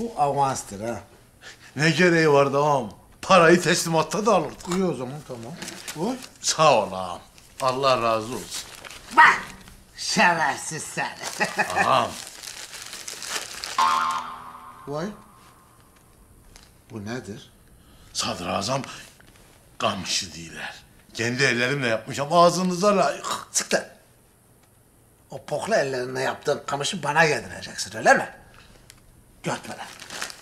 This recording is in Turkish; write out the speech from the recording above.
Bu avanstır ha. Ne gereği vardı ağam? Parayı teslimatta da alırdık. İyi o zaman, tamam. Oy. Sağ ol ağam. Allah razı olsun. Bak! Şerefsiz sen. Ağam. Vay. Bu nedir? Sadrazam Kamışı Derler. Kendi ellerimle yapmışım, ağzınıza layık. Sık lan! O poklu ellerinle yaptığın kamışı bana getireceksin, öyle mi? Götme lan!